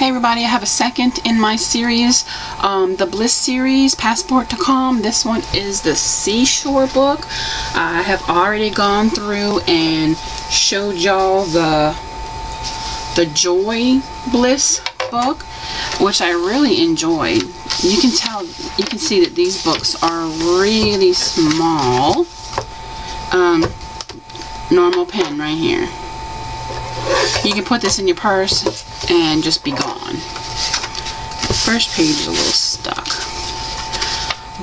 Hey everybody, I have a second in my series, the Bliss series, Passport to Calm. This one is the Seashore book. I have already gone through and showed y'all the Joy Bliss book, which I really enjoyed. You can tell, you can see that these books are really small. Normal pen right here. You can put this in your purse and just be gone. The first page is a little stuck,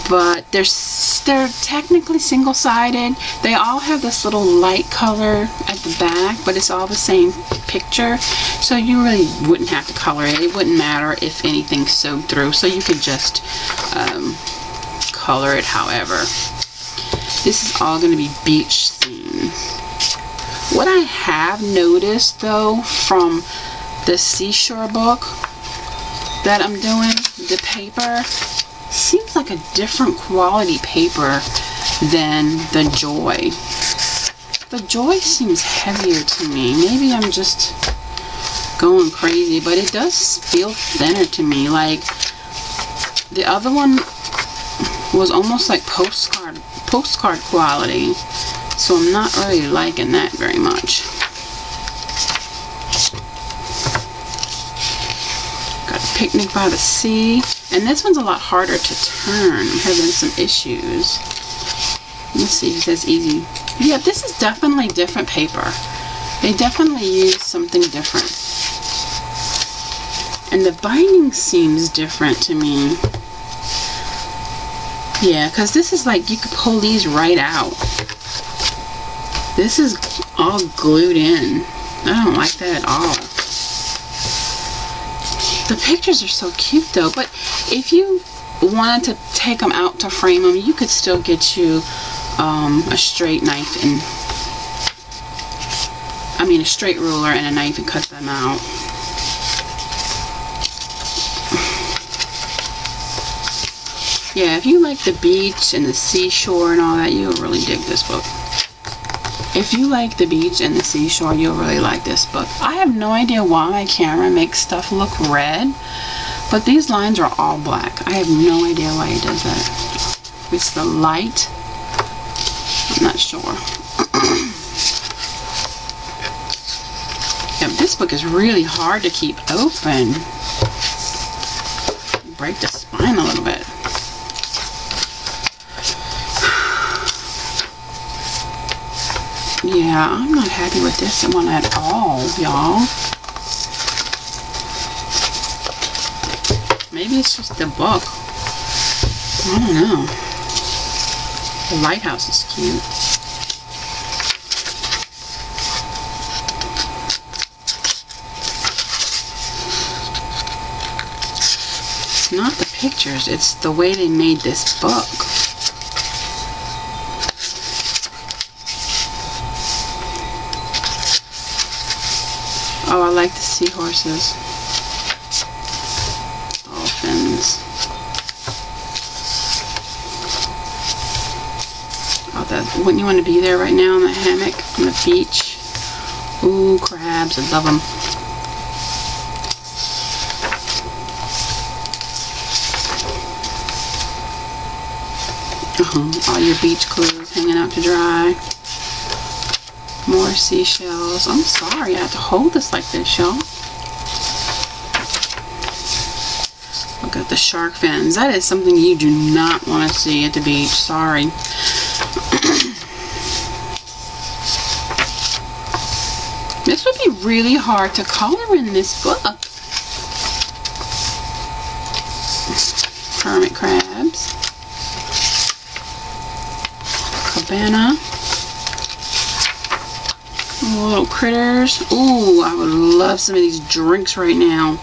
but they're technically single-sided. They all have this little light color at the back, but it's all the same picture, so you really wouldn't have to color it. It wouldn't matter if anything's soaked through, so you could just color it however. This is all going to be beach themed. What I have noticed though from the Seashore book that I'm doing, the paper seems like a different quality paper than the Joy. The Joy seems heavier to me. Maybe I'm just going crazy, but it does feel thinner to me. Like the other one was almost like postcard quality, so I'm not really liking that very much. Picnic by the Sea, and this one's a lot harder to turn. I'm having some issues. Let's see if that's easy. Yeah, this is definitely different paper. They definitely use something different, and the binding seems different to me. Yeah, because this is like you could pull these right out. This is all glued in. I don't like that at all. The pictures are so cute though, but if you wanted to take them out to frame them, you could still get you a straight ruler and a knife and cut them out. Yeah, if you like the beach and the seashore and all that, you'll really dig this book. If you like the beach and the seashore, you'll really like this book. I have no idea why my camera makes stuff look red, but these lines are all black. I have no idea why it does that. It's the light. I'm not sure. Yeah, this book is really hard to keep open. Break the spine a little bit. Yeah, I'm not happy with this one at all, y'all. Maybe it's just the book. I don't know. The lighthouse is cute. It's not the pictures, it's the way they made this book. Oh, I like the seahorses, dolphins. Oh, that, wouldn't you want to be there right now in the hammock on the beach? Ooh, crabs, I love them. All your beach clothes hanging out to dry. More seashells. I'm sorry I have to hold this like this, y'all. Look at the shark fins. That is something you do not want to see at the beach. Sorry. This would be really hard to color in this book. Hermit crabs. Cabana. Little critters. Ooh, I would love some of these drinks right now.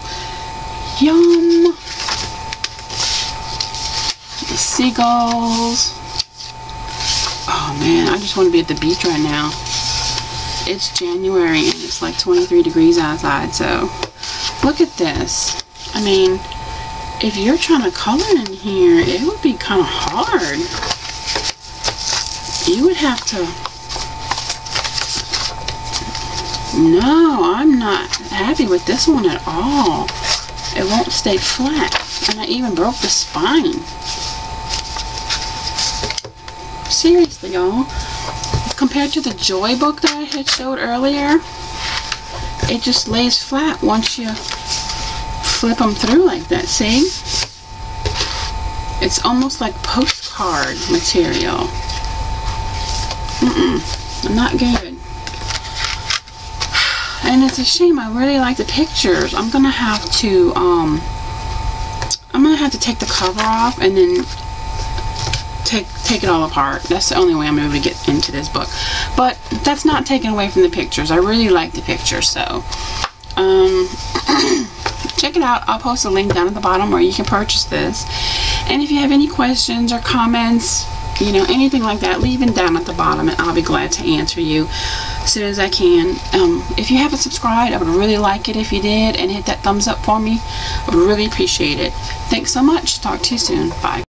Yum. The seagulls. Oh man, I just want to be at the beach right now. It's January and it's like 23 degrees outside, so look at this. I mean, if you're trying to color in here, it would be kind of hard. You would have to... No, I'm not happy with this one at all. It won't stay flat, and I even broke the spine. Seriously, y'all. Compared to the Joy book that I had showed earlier, it just lays flat once you flip them through like that. See? It's almost like postcard material. Mm-mm. Not good. And it's a shame. I really like the pictures. I'm gonna have to take the cover off and then take it all apart. That's the only way I'm able to get into this book. But that's not taken away from the pictures. I really like the pictures, so check it out. I'll post a link down at the bottom where you can purchase this. And if you have any questions or comments, you know, anything like that, leave them down at the bottom and I'll be glad to answer you as soon as I can. If you haven't subscribed, I would really like it if you did, and hit that thumbs up for me. I would really appreciate it. Thanks so much. Talk to you soon. Bye.